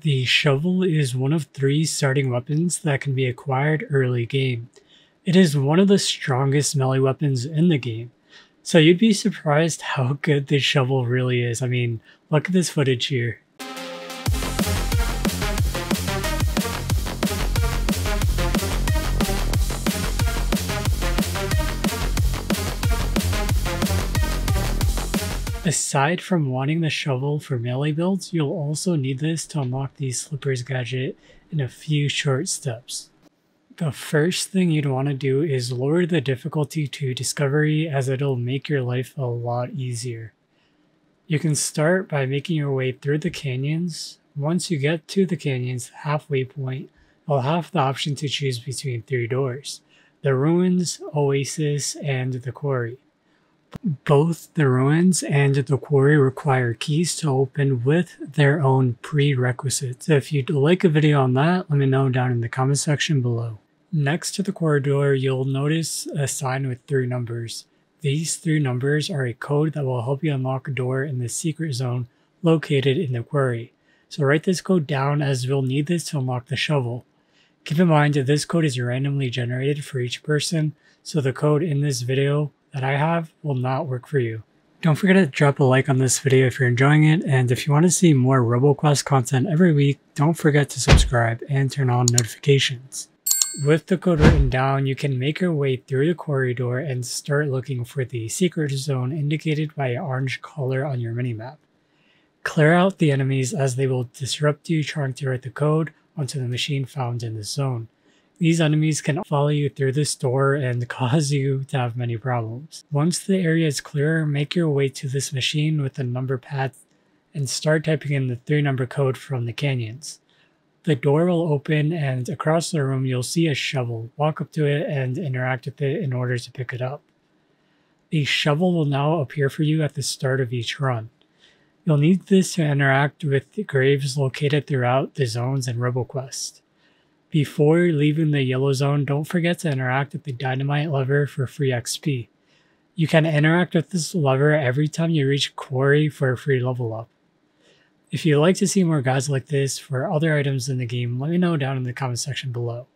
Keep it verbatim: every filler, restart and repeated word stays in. The Shovel is one of three starting weapons that can be acquired early game. It is one of the strongest melee weapons in the game, so you'd be surprised how good the Shovel really is. I mean, look at this footage here. Aside from wanting the Shovel for melee builds, you'll also need this to unlock the Slippers gadget in a few short steps. The first thing you'd want to do is lower the difficulty to Discovery, as it'll make your life a lot easier. You can start by making your way through the canyons. Once you get to the canyon's halfway point, you'll have the option to choose between three doors: the Ruins, Oasis, and the Quarry. Both the Ruins and the Quarry require keys to open with their own prerequisites. If you'd like a video on that, let me know down in the comment section below. Next to the Quarry door, you'll notice a sign with three numbers. These three numbers are a code that will help you unlock a door in the secret zone located in the Quarry. So write this code down, as we'll need this to unlock the Shovel. Keep in mind that this code is randomly generated for each person, so the code in this video that I have will not work for you. Don't forget to drop a like on this video if you're enjoying it, and if you want to see more RoboQuest content every week, don't forget to subscribe and turn on notifications. With the code written down, you can make your way through the corridor and start looking for the secret zone indicated by an orange color on your minimap. Clear out the enemies, as they will disrupt you trying to write the code onto the machine found in the zone. These enemies can follow you through this door and cause you to have many problems. Once the area is clear, make your way to this machine with the number pad and start typing in the three number code from the canyons. The door will open, and across the room you'll see a Shovel. Walk up to it and interact with it in order to pick it up. The Shovel will now appear for you at the start of each run. You'll need this to interact with the graves located throughout the zones in RoboQuest. Before leaving the yellow zone, don't forget to interact with the dynamite lever for free X P. You can interact with this lever every time you reach Quarry for a free level up. If you'd like to see more guides like this for other items in the game, let me know down in the comment section below.